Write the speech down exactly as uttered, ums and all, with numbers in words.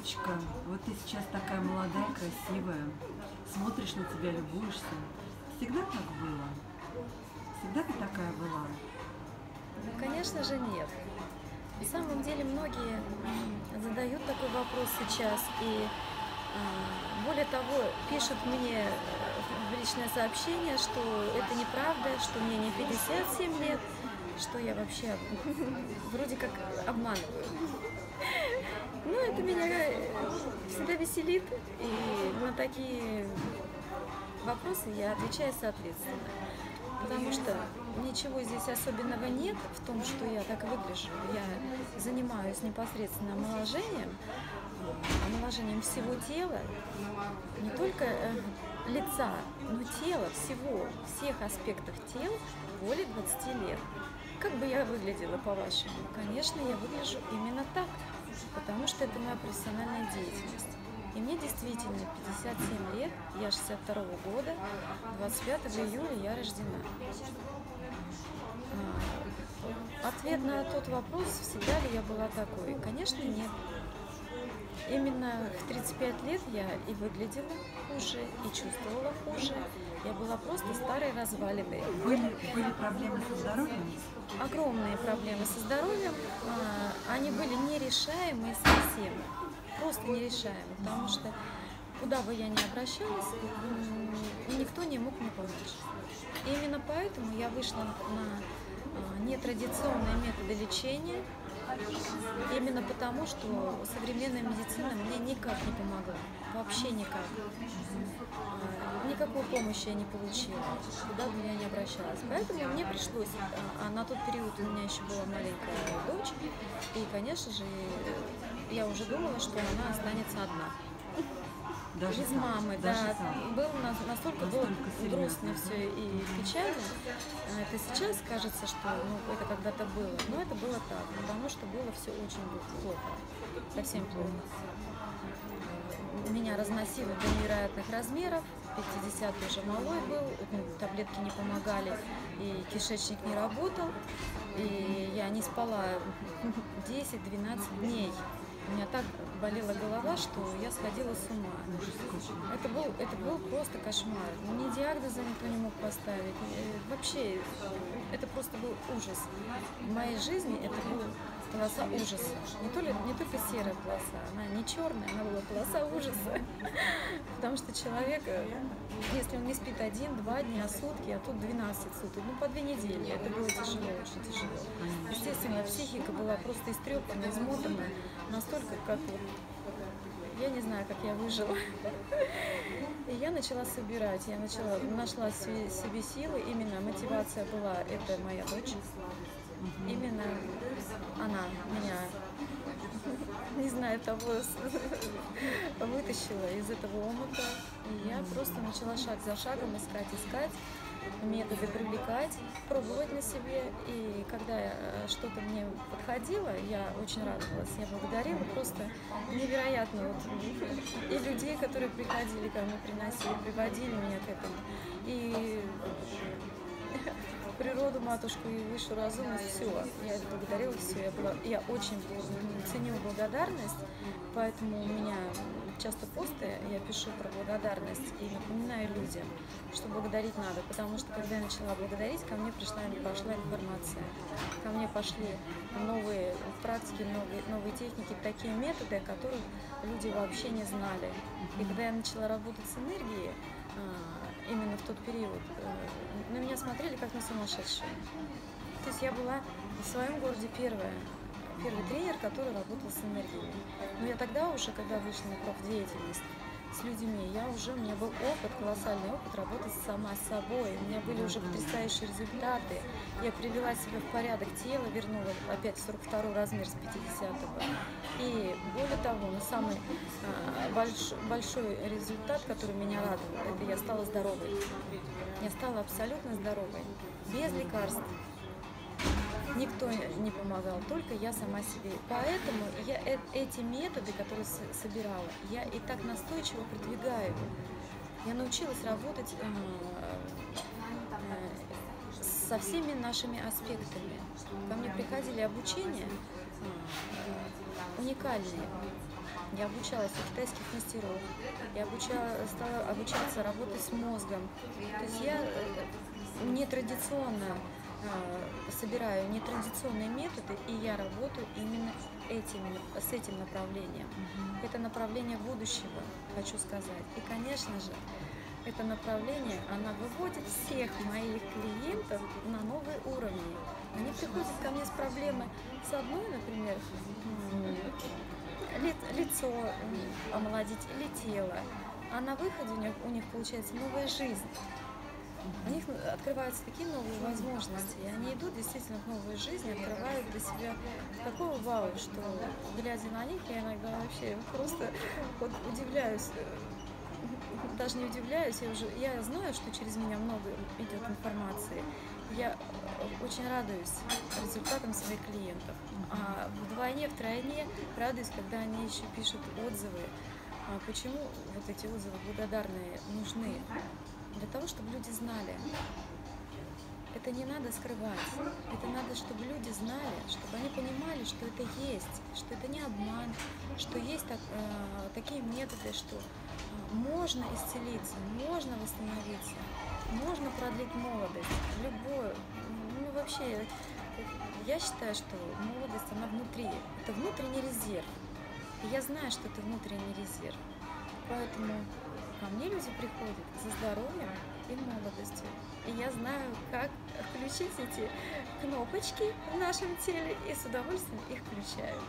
Лапочка, вот ты сейчас такая молодая, красивая, смотришь на тебя, любуешься. Всегда так было? Всегда ты такая была? Ну, конечно же, нет. На самом деле многие задают такой вопрос сейчас и, более того, пишут мне в личное сообщение, что это неправда, что мне не пятьдесят семь лет, что я вообще вроде как обманываю. Ну, это меня всегда веселит, и на такие вопросы я отвечаю соответственно. Потому что ничего здесь особенного нет в том, что я так выгляжу. Я занимаюсь непосредственно омоложением, омоложением всего тела, не только лица, но тела, всего, всех аспектов тел более двадцати лет. Как бы я выглядела, по-вашему? Конечно, я выгляжу именно так, потому что это моя профессиональная деятельность. И мне действительно пятьдесят семь лет, я шестьдесят второго года, двадцать пятого июля я рождена. Ответ на тот вопрос, всегда ли я была такой? Конечно, нет. Именно в тридцать пять лет я и выглядела хуже, и чувствовала хуже. Я была просто старой развалиной. Были, были проблемы со здоровьем? Огромные проблемы со здоровьем. Они были нерешаемые совсем. Просто нерешаемые, потому что куда бы я ни обращалась, никто не мог мне помочь. И именно поэтому я вышла на нетрадиционные методы лечения. Именно потому, что современная медицина мне никак не помогла, вообще никак. Никакой помощи я не получила, куда бы я ни обращалась. Поэтому мне пришлось, а на тот период у меня еще была маленькая дочь, и, конечно же, я уже думала, что она останется одна. Даже без мамы, даже да. Был, настолько, настолько было грустно все и печально. Это сейчас кажется, что ну, это когда-то было. Но это было так, потому что было все очень плохо. Совсем плохо. Меня разносило до невероятных размеров. пятидесятый уже малой был, таблетки не помогали, и кишечник не работал. И я не спала десять-двенадцать дней. У меня так болела голова, что я сходила с ума. Это был, это был просто кошмар. Ни диагноза никто не мог поставить. Вообще, это просто был ужас. В моей жизни это была полоса ужаса. Не только, не только серая полоса, она не черная, она была полоса ужаса. Потому что человек, если он не спит один-два дня, сутки, а тут двенадцать суток, ну по две недели. Это было тяжело, очень тяжело. Естественно, психика была просто истрепана, измотана. Настолько, как вот, я не знаю, как я выжила. И я начала собирать, я начала, нашла себе силы, именно мотивация была, это моя дочь, именно она меня, не знаю, того вытащила из этого омута. И я просто начала шаг за шагом искать, искать. Методы привлекать, пробовать на себе. И когда что-то мне подходило, я очень радовалась, я благодарила просто невероятно вот, и людей, которые приходили ко мне, приносили, приводили меня к этому, и природу, матушку и высшую разумность, все, я благодарила, все, я, была, я очень ценю благодарность, поэтому у меня часто посты я пишу про благодарность и напоминаю людям, что благодарить надо, потому что когда я начала благодарить, ко мне пришла, пошла информация, ко мне пошли новые практики, новые, новые техники, такие методы, о которых люди вообще не знали. И когда я начала работать с энергией, именно в тот период, на меня смотрели как на сумасшедшую. То есть я была в своем городе первая. Первый тренер, который работал с энергией. Но я тогда уже, когда вышла на профдеятельность с людьми, я уже, у меня был опыт, колоссальный опыт работать сама с собой. У меня были уже потрясающие результаты. Я привела себя в порядок тела, вернула опять сорок второй размер с пятидесятого. И более того, самый большой, большой результат, который меня радовал, это я стала здоровой. Я стала абсолютно здоровой, без лекарств. Никто не помогал, только я сама себе. Поэтому я э эти методы, которые собирала, я и так настойчиво продвигаю. Я научилась работать э э со всеми нашими аспектами. Ко мне приходили обучения э уникальные. Я обучалась у китайских мастеров, я обучала, стала обучаться работать с мозгом. То есть я нетрадиционно собираю нетрадиционные методы, и я работаю именно этим, с этим направлением. Mm-hmm. Это направление будущего, хочу сказать. И, конечно же, это направление, она выводит всех моих клиентов на новый уровень. Они приходят ко мне с проблемой с одной, например, лицо омолодить или тело, а на выходе у них, у них получается новая жизнь. У них открываются такие новые возможности, и они идут действительно в новую жизнь, открывают для себя такого вау, что, глядя на них, я иногда вообще просто вот удивляюсь, даже не удивляюсь, я уже я знаю, что через меня много идет информации, я очень радуюсь результатам своих клиентов, а вдвойне, втройне радуюсь, когда они еще пишут отзывы. А почему вот эти отзывы благодарные нужны? Для того, чтобы люди знали. Это не надо скрывать. Это надо, чтобы люди знали, чтобы они понимали, что это есть, что это не обман, что есть так, э, такие методы, что можно исцелиться, можно восстановиться, можно продлить молодость. Любое, ну вообще, я считаю, что молодость, она внутри. Это внутренний резерв. И я знаю, что это внутренний резерв. Поэтому ко мне люди приходят за здоровьем и молодостью. И я знаю, как включить эти кнопочки в нашем теле, и с удовольствием их включаю.